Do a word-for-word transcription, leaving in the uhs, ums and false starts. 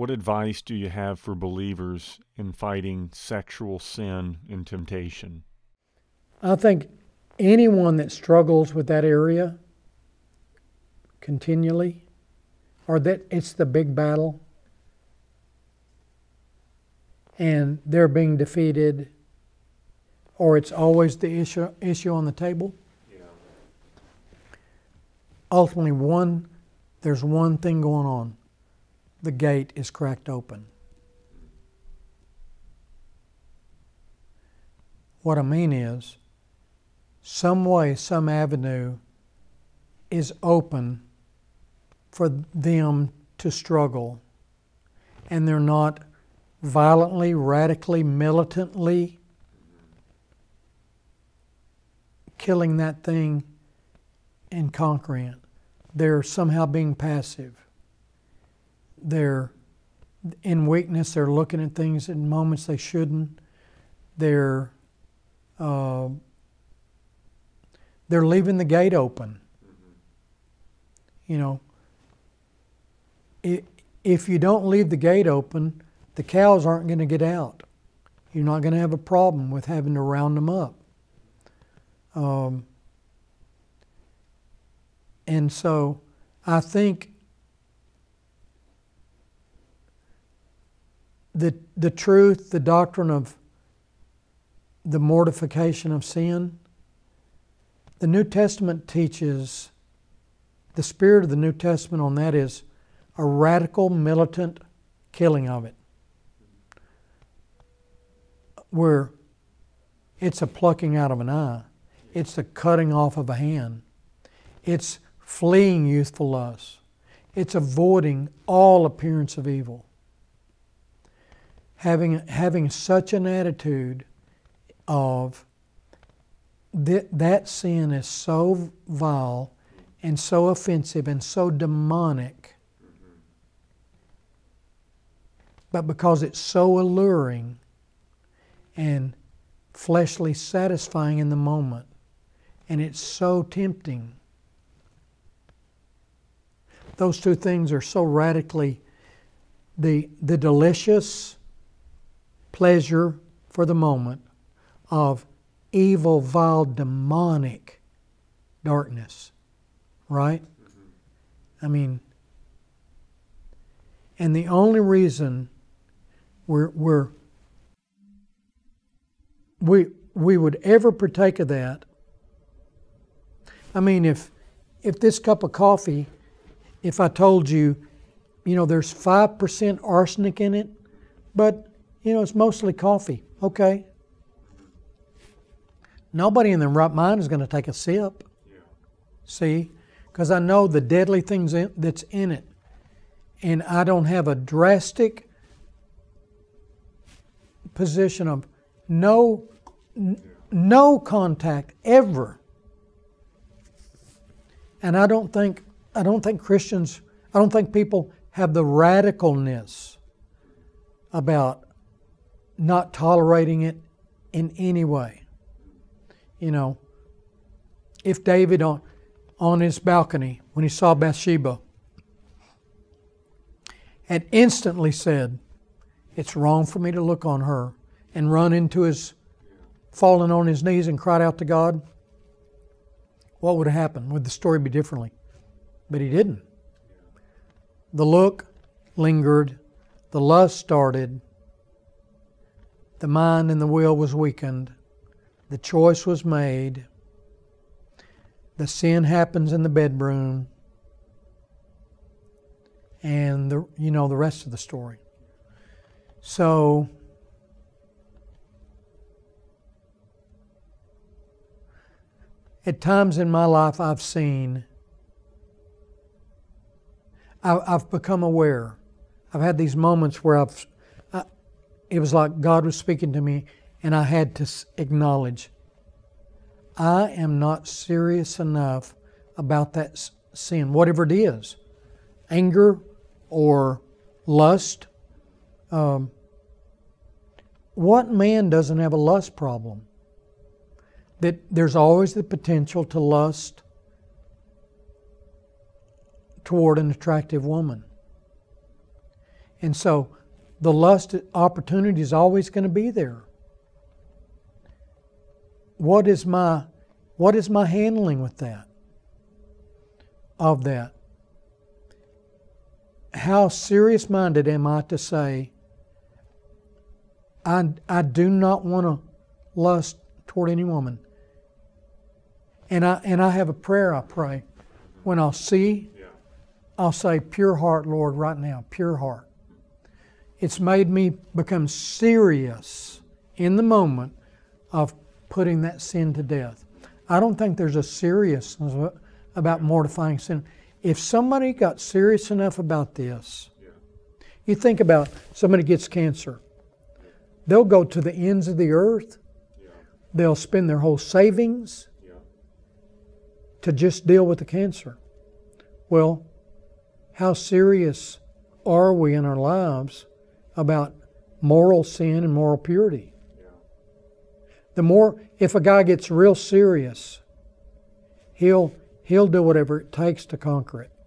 What advice do you have for believers in fighting sexual sin and temptation? I think anyone that struggles with that area continually, or that it's the big battle, and they're being defeated, or it's always the issue, issue on the table. Yeah. Ultimately, one, there's one thing going on. The gate is cracked open. What I mean is, some way, some avenue is open for them to struggle, and they're not violently, radically, militantly killing that thing and conquering it. They're somehow being passive. They're in weakness. They're looking at things in moments they shouldn't. They're uh, they're leaving the gate open. You know, it, if you don't leave the gate open, the cows aren't going to get out. You're not going to have a problem with having to round them up. Um, and so I think the, the truth, the doctrine of the mortification of sin, the New Testament teaches, the spirit of the New Testament on that is a radical, militant killing of it, where it's a plucking out of an eye. It's the cutting off of a hand. It's fleeing youthful lust. It's avoiding all appearance of evil. Having, having such an attitude of th that sin is so vile and so offensive and so demonic, but because it's so alluring and fleshly satisfying in the moment, and it's so tempting. Those two things are so radically, the, the delicious pleasure for the moment of evil, vile, demonic darkness, right? Mm-hmm. I mean, and the only reason we're, we're We we would ever partake of that. I mean, if if this cup of coffee, if I told you, you know, there's five percent arsenic in it, but you know, it's mostly coffee. Okay. Nobody in their right mind is going to take a sip. Yeah. See, because I know the deadly things in, that's in it, and I don't have a drastic position of no. No contact ever, and I don't think I don't think Christians I don't think people have the radicalness about not tolerating it in any way. You know, if David on on his balcony when he saw Bathsheba had instantly said, "It's wrong for me to look on her," and run into his fallen on his knees and cried out to God, what would have happened? Would the story be differently? But he didn't. The look lingered. The lust started. The mind and the will was weakened. The choice was made. The sin happens in the bedroom. And the, you know the rest of the story. So at times in my life I've seen, I've become aware. I've had these moments where I've, I, it was like God was speaking to me and I had to acknowledge, I am not serious enough about that sin, whatever it is, anger or lust. Um, what man doesn't have a lust problem? That there's always the potential to lust toward an attractive woman. And so the lust opportunity is always going to be there. What is my, what is my handling with that? Of that? How serious-minded am I to say, I, I do not want to lust toward any woman. And I, and I have a prayer I pray. When I'll see, yeah. I'll say, pure heart, Lord, right now, pure heart. It's made me become serious in the moment of putting that sin to death. I don't think there's a seriousness about mortifying sin. If somebody got serious enough about this, yeah. You think about somebody gets cancer. They'll go to the ends of the earth. Yeah. They'll spend their whole savings yeah. to just deal with the cancer. Well, how serious are we in our lives about moral sin and moral purity? Yeah. The more, if a guy gets real serious, he'll, he'll do whatever it takes to conquer it.